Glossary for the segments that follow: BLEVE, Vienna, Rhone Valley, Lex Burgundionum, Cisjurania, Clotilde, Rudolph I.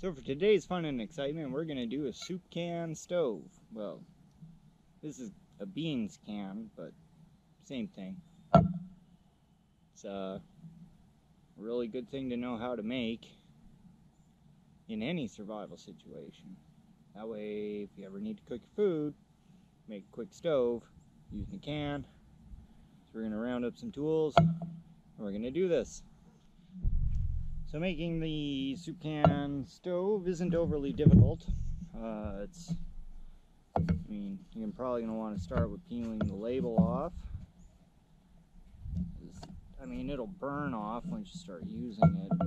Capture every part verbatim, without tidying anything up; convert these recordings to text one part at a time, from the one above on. So for today's fun and excitement, we're going to do a soup can stove. Well, this is a beans can, but same thing. It's a really good thing to know how to make in any survival situation. That way, if you ever need to cook your food, make a quick stove using a can. So we're going to round up some tools, and we're going to do this. So making the soup can stove isn't overly difficult. Uh, it's, I mean, you're probably going to want to start with peeling the label off. I mean, it'll burn off once you start using it,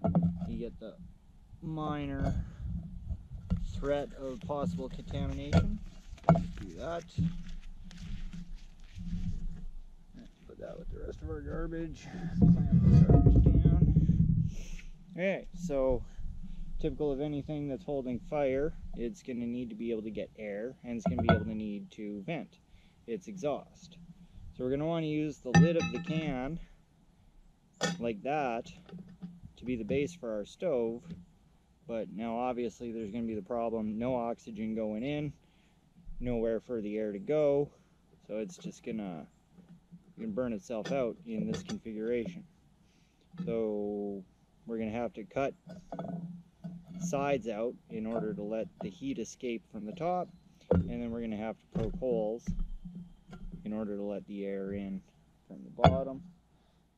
but you get the minor threat of possible contamination. Do that. Put that with the rest of our garbage. Clamp the garbage down. Okay, so typical of anything that's holding fire, it's going to need to be able to get air, and it's going to be able to need to vent its exhaust. So we're going to want to use the lid of the can, like that, to be the base for our stove. But now obviously there's going to be the problem, no oxygen going in, nowhere for the air to go, so it's just going to burn itself out in this configuration. So we're going to have to cut sides out in order to let the heat escape from the top, and then we're going to have to poke holes in order to let the air in from the bottom.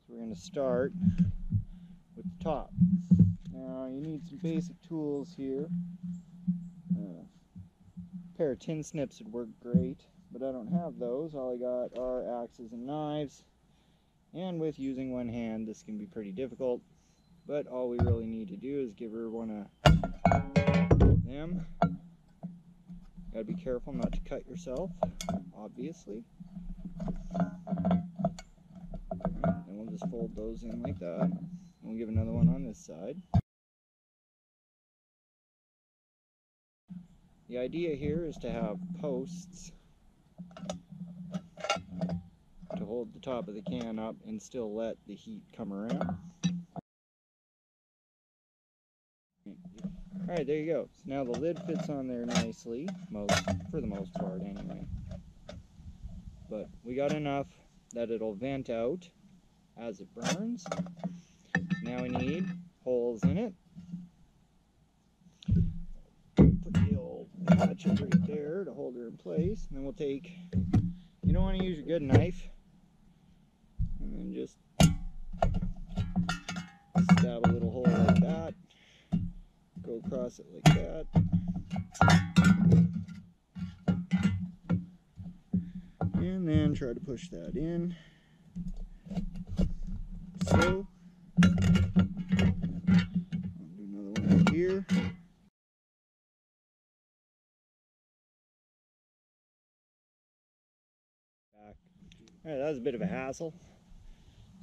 So we're going to start with the top. Now you need some basic tools here. Uh, a pair of tin snips would work great, but I don't have those. All I got are axes and knives, and with using one hand this can be pretty difficult. But all we really need to do is give her one of them. Gotta be careful not to cut yourself, obviously. And we'll just fold those in like that. And we'll give another one on this side. The idea here is to have posts to hold the top of the can up and still let the heat come around. Alright, there you go. So now the lid fits on there nicely, most, for the most part anyway. But we got enough that it'll vent out as it burns. Now we need holes in it. Put the old hatchet right there to hold her in place. And then we'll take, you don't want to use a good knife. And then just stab a little hole like that. Go across it like that. And then try to push that in. So, I'll do another one right here. Back. Alright, that was a bit of a hassle.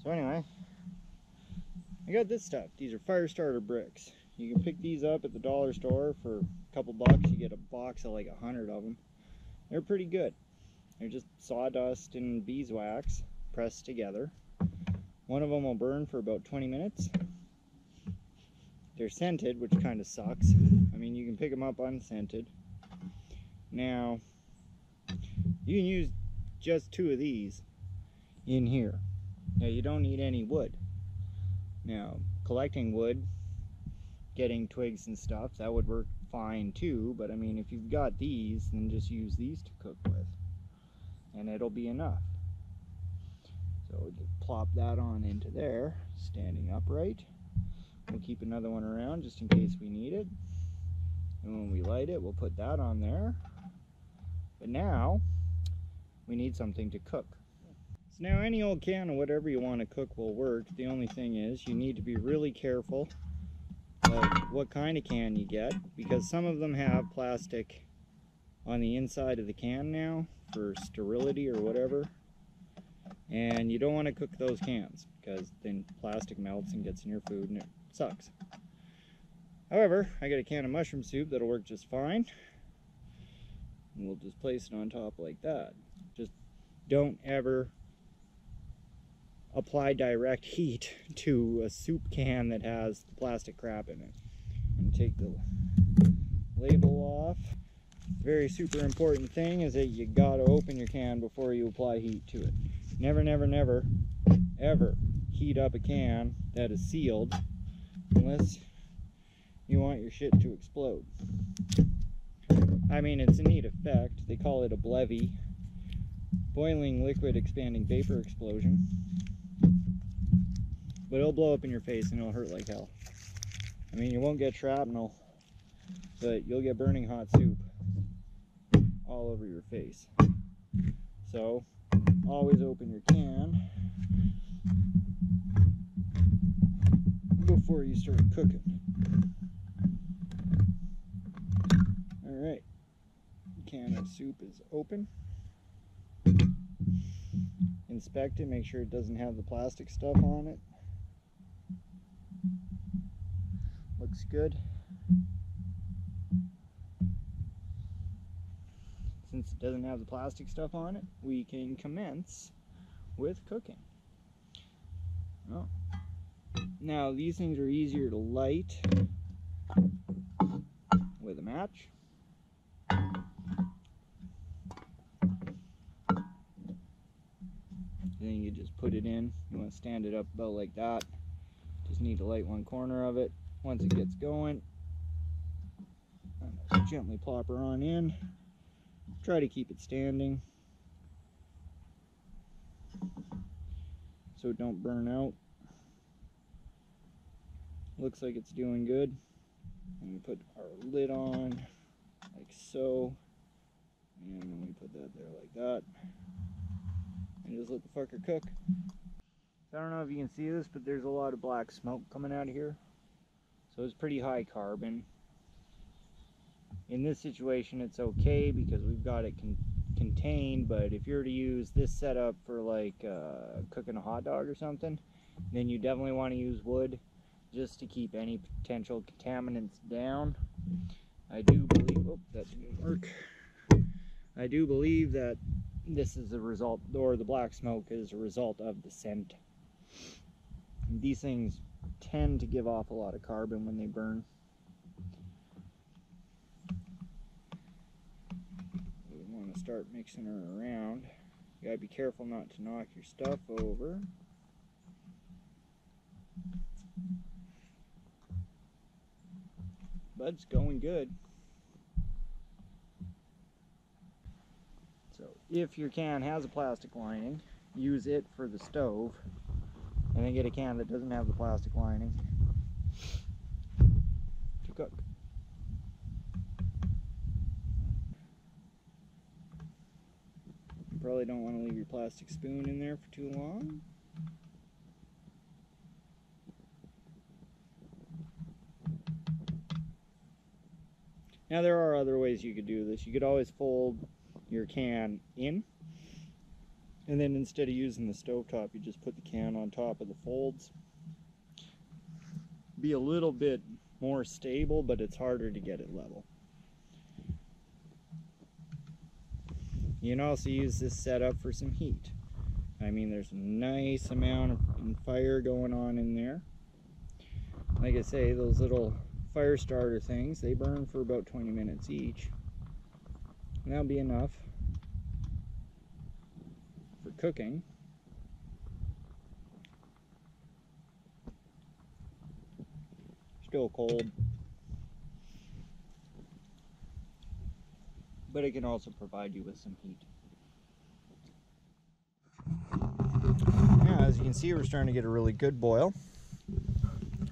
So, anyway, I got this stuff. These are fire starter bricks. You can pick these up at the dollar store for a couple bucks. You get a box of like a hundred of them. They're pretty good. They're just sawdust and beeswax pressed together. One of them will burn for about twenty minutes. They're scented, which kind of sucks. I mean, you can pick them up unscented. Now, you can use just two of these in here. Now, you don't need any wood. Now, collecting wood, getting twigs and stuff, that would work fine too, but I mean, if you've got these, then just use these to cook with and it'll be enough. So we can plop that on into there, standing upright. We'll keep another one around just in case we need it, and when we light it, we'll put that on there. But now we need something to cook. So now any old can of whatever you want to cook will work. The only thing is you need to be really careful what kind of can you get, because some of them have plastic on the inside of the can now for sterility or whatever, and you don't want to cook those cans because then plastic melts and gets in your food and it sucks. However, I got a can of mushroom soup that'll work just fine, and we'll just place it on top like that. Just don't ever apply direct heat to a soup can that has the plastic crap in it. take the label off. Very super important thing is that you gotta open your can before you apply heat to it. Never, never, never, ever heat up a can that is sealed unless you want your shit to explode. I mean, it's a neat effect. They call it a BLEVE. Boiling liquid expanding vapor explosion. But it'll blow up in your face and it'll hurt like hell. I mean, you won't get shrapnel, but you'll get burning hot soup all over your face. So, always open your can before you start cooking. Alright, can of soup is open. Inspect it, make sure it doesn't have the plastic stuff on it. Looks good. Since it doesn't have the plastic stuff on it, we can commence with cooking. Oh. Now these things are easier to light with a match. Then you just put it in. You want to stand it up about like that. Just need to light one corner of it. Once it gets going, gently plop her on in. Try to keep it standing so it don't burn out. Looks like it's doing good. And we put our lid on like so. And then we put that there like that. And just let the fucker cook. I don't know if you can see this, but there's a lot of black smoke coming out of here. So it's pretty high carbon. In this situation, it's okay because we've got it con contained, but if you were to use this setup for like uh, cooking a hot dog or something, then you definitely want to use wood just to keep any potential contaminants down. I do believe, oh, that didn't work. I do believe that this is a result, or the black smoke is a result of the scent. These things tend to give off a lot of carbon when they burn. We want to start mixing her around. You gotta be careful not to knock your stuff over. But it's going good. So if your can has a plastic lining, use it for the stove. And then get a can that doesn't have the plastic lining to cook. You probably don't want to leave your plastic spoon in there for too long. Now there are other ways you could do this. You could always fold your can in. And then instead of using the stovetop, you just put the can on top of the folds. Be a little bit more stable, but it's harder to get it level. You can also use this setup for some heat. I mean, there's a nice amount of fire going on in there. Like I say, those little fire starter things, they burn for about twenty minutes each. And that'll be enough for cooking. Still cold, but it can also provide you with some heat. Now, as you can see, we're starting to get a really good boil.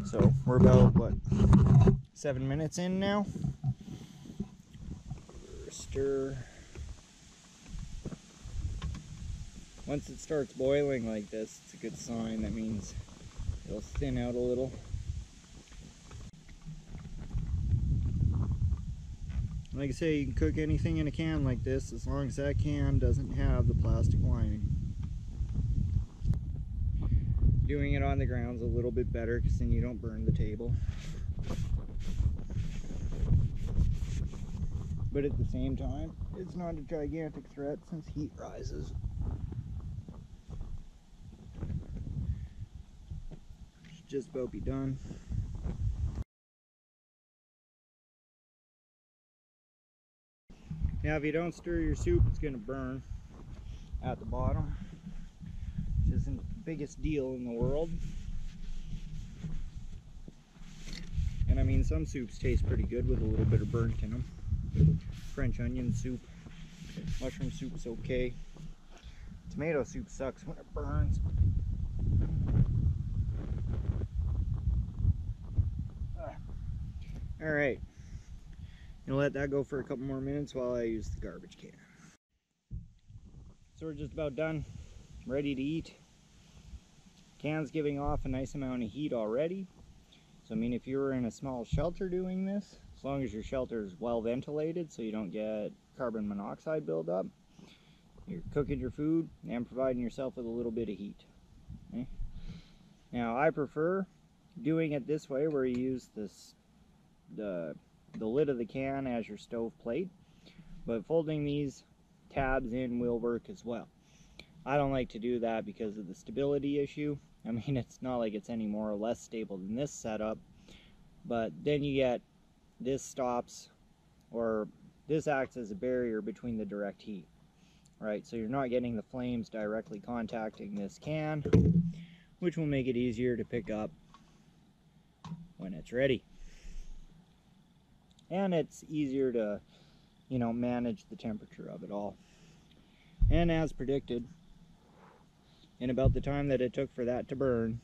So we're about, what, seven minutes in now. Stir. Once it starts boiling like this, it's a good sign. That means it'll thin out a little. Like I say, you can cook anything in a can like this as long as that can doesn't have the plastic lining. Doing it on the ground's a little bit better because then you don't burn the table. But at the same time, it's not a gigantic threat since heat rises. Just about be done. Now if you don't stir your soup, it's going to burn at the bottom, which isn't the biggest deal in the world. And I mean, some soups taste pretty good with a little bit of burnt in them. French onion soup, mushroom soup's okay. Tomato soup sucks when it burns. All right, I'm gonna let that go for a couple more minutes while I use the garbage can. So we're just about done, ready to eat. Can's giving off a nice amount of heat already. So I mean, if you were in a small shelter doing this, as long as your shelter is well ventilated so you don't get carbon monoxide buildup, you're cooking your food and providing yourself with a little bit of heat. Okay? Now I prefer doing it this way, where you use this the the lid of the can as your stove plate, but folding these tabs in will work as well. I don't like to do that because of the stability issue. I mean, it's not like it's any more or less stable than this setup, but then you get this stops, or this acts as a barrier between the direct heat, right? So you're not getting the flames directly contacting this can, which will make it easier to pick up when it's ready. And it's easier to, you know, manage the temperature of it all. And as predicted, in about the time that it took for that to burn,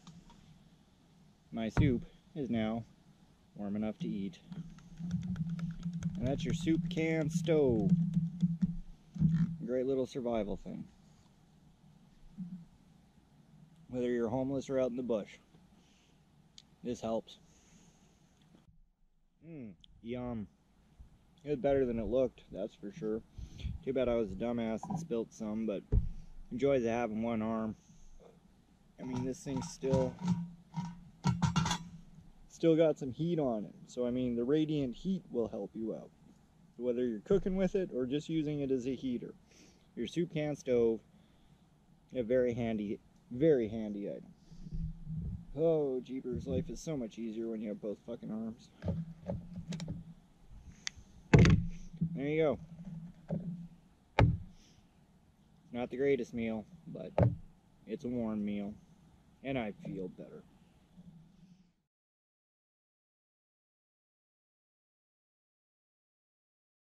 my soup is now warm enough to eat. And that's your soup can stove. Great little survival thing. Whether you're homeless or out in the bush, this helps. Mmm. Yum. It was better than it looked, that's for sure. Too bad I was a dumbass and spilt some, but enjoys it having one arm. I mean, this thing's still still got some heat on it, so I mean, the radiant heat will help you out, whether you're cooking with it or just using it as a heater. Your soup can stove, a very handy, very handy item. Oh, jeepers, life is so much easier when you have both fucking arms. There you go. Not the greatest meal, but it's a warm meal, and I feel better.